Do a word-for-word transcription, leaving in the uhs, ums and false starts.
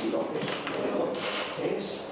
si lo que es nuevo es